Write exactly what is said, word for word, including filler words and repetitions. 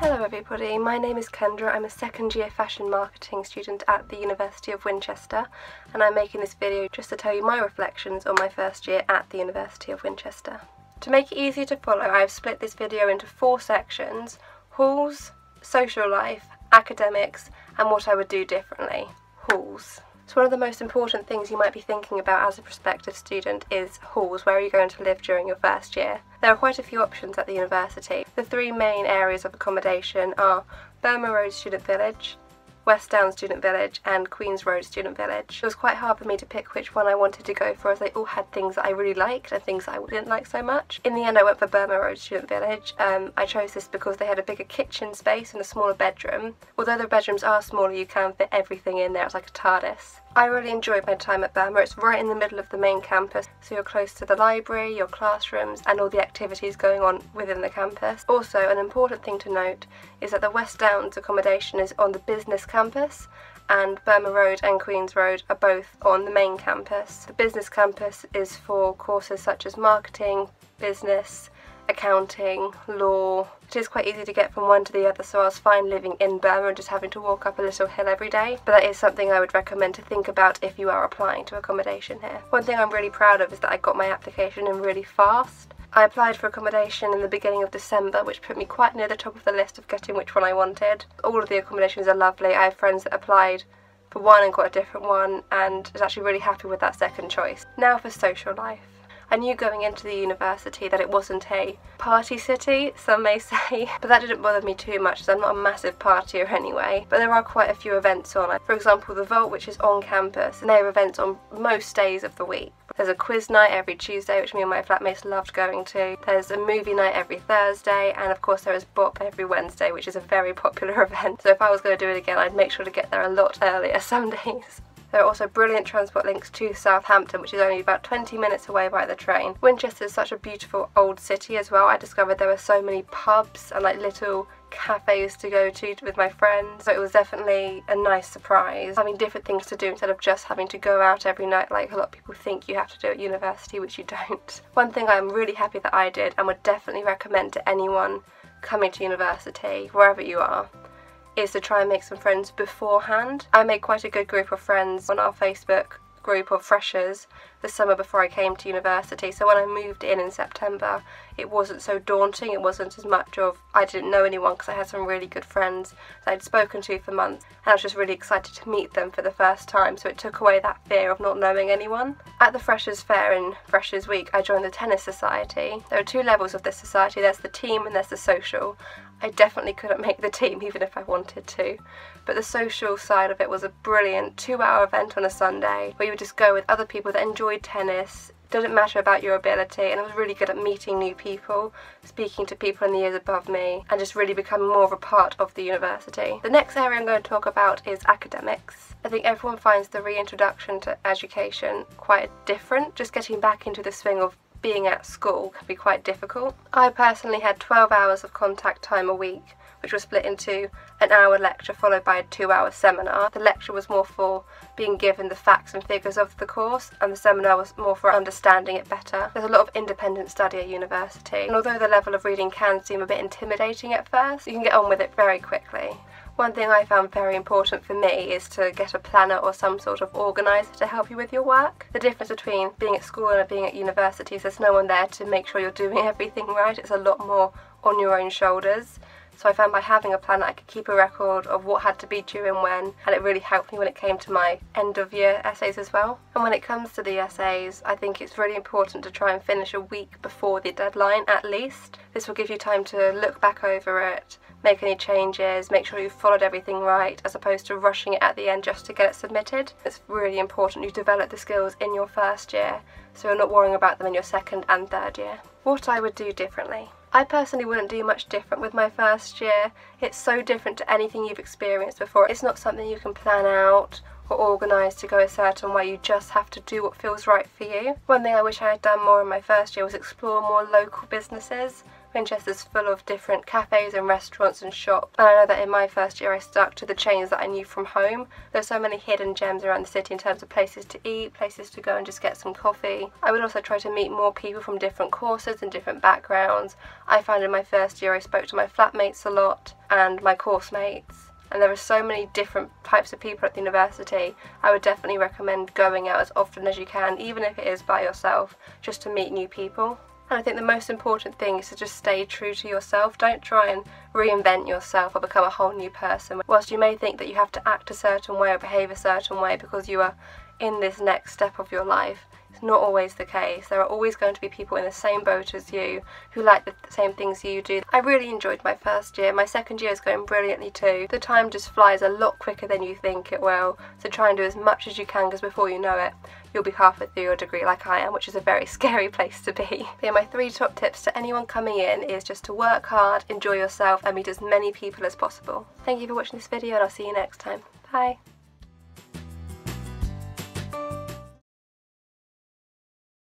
Hello everybody, my name is Kendra. I'm a second year fashion marketing student at the University of Winchester, and I'm making this video just to tell you my reflections on my first year at the University of Winchester. To make it easier to follow, I've split this video into four sections: halls, social life, academics, and what I would do differently. Halls. So one of the most important things you might be thinking about as a prospective student is halls. Where are you going to live during your first year? There are quite a few options at the university. The three main areas of accommodation are Burma Road Student Village, West Downs Student Village and Queen's Road Student Village. It was quite hard for me to pick which one I wanted to go for, as they all had things that I really liked and things that I didn't like so much. In the end, I went for Burma Road Student Village. Um, I chose this because they had a bigger kitchen space and a smaller bedroom. Although the bedrooms are smaller, you can fit everything in there. It's like a TARDIS. I really enjoyed my time at Burma. It's right in the middle of the main campus, so you're close to the library, your classrooms and all the activities going on within the campus. Also, an important thing to note is that the West Downs accommodation is on the business campus, and Burma Road and Queen's Road are both on the main campus. The business campus is for courses such as marketing, business, accounting, law. It is quite easy to get from one to the other, so I was fine living in Burma and just having to walk up a little hill every day, but that is something I would recommend to think about if you are applying to accommodation here. One thing I'm really proud of is that I got my application in really fast. I applied for accommodation in the beginning of December, which put me quite near the top of the list of getting which one I wanted. All of the accommodations are lovely. I have friends that applied for one and got a different one, and was actually really happy with that second choice. Now for social life. I knew going into the university that it wasn't a party city, some may say, but that didn't bother me too much, as I'm not a massive partier anyway. But there are quite a few events on. For example, the Vault, which is on campus, and they have events on most days of the week. There's a quiz night every Tuesday, which me and my flatmates loved going to. There's a movie night every Thursday, and of course there is B O P every Wednesday, which is a very popular event. So if I was going to do it again, I'd make sure to get there a lot earlier some days. There are also brilliant transport links to Southampton, which is only about twenty minutes away by the train. Winchester is such a beautiful old city as well. I discovered there were so many pubs and like little cafes to go to with my friends, so it was definitely a nice surprise having different things to do instead of just having to go out every night like a lot of people think you have to do at university, which you don't. One thing I'm really happy that I did, and would definitely recommend to anyone coming to university, wherever you are, is to try and make some friends beforehand. I made quite a good group of friends on our Facebook group of freshers the summer before I came to university, so when I moved in in September it wasn't so daunting. It wasn't as much of I didn't know anyone, because I had some really good friends that I'd spoken to for months, and I was just really excited to meet them for the first time, so it took away that fear of not knowing anyone. At the Freshers' Fair in Freshers' Week I joined the Tennis Society. There are two levels of this society, there's the team and there's the social. I definitely couldn't make the team even if I wanted to, but the social side of it was a brilliant two hour event on a Sunday where you would just go with other people that enjoyed tennis. Doesn't matter about your ability, and I was really good at meeting new people, speaking to people in the years above me, and just really becoming more of a part of the university. The next area I'm going to talk about is academics. I think everyone finds the reintroduction to education quite different. Just getting back into the swing of being at school can be quite difficult. I personally had twelve hours of contact time a week, which was split into an hour lecture followed by a two hour seminar. The lecture was more for being given the facts and figures of the course, and the seminar was more for understanding it better. There's a lot of independent study at university, and although the level of reading can seem a bit intimidating at first, you can get on with it very quickly. One thing I found very important for me is to get a planner or some sort of organiser to help you with your work. The difference between being at school and being at university is there's no one there to make sure you're doing everything right. It's a lot more on your own shoulders. So I found by having a planner I could keep a record of what had to be due and when, and it really helped me when it came to my end of year essays as well. And when it comes to the essays, I think it's really important to try and finish a week before the deadline at least. This will give you time to look back over it, make any changes, make sure you've followed everything right, as opposed to rushing it at the end just to get it submitted. It's really important you develop the skills in your first year, so you're not worrying about them in your second and third year. What I would do differently. I personally wouldn't do much different with my first year. It's so different to anything you've experienced before. It's not something you can plan out or organise to go a certain way. You just have to do what feels right for you. One thing I wish I had done more in my first year was explore more local businesses Winchester's full of different cafes and restaurants and shops, and I know that in my first year I stuck to the chains that I knew from home. There's so many hidden gems around the city in terms of places to eat, places to go and just get some coffee. I would also try to meet more people from different courses and different backgrounds. I found in my first year I spoke to my flatmates a lot and my course mates. And there are so many different types of people at the university. I would definitely recommend going out as often as you can, even if it is by yourself, just to meet new people. And I think the most important thing is to just stay true to yourself. Don't try and reinvent yourself or become a whole new person. Whilst you may think that you have to act a certain way or behave a certain way because you are in this next step of your life, it's not always the case. There are always going to be people in the same boat as you who like the same things you do. I really enjoyed my first year. My second year is going brilliantly too. The time just flies a lot quicker than you think it will, so try and do as much as you can, because before you know it you'll be halfway through your degree like I am, which is a very scary place to be. But yeah, my three top tips to anyone coming in is just to work hard, enjoy yourself and meet as many people as possible. Thank you for watching this video and I'll see you next time. Bye!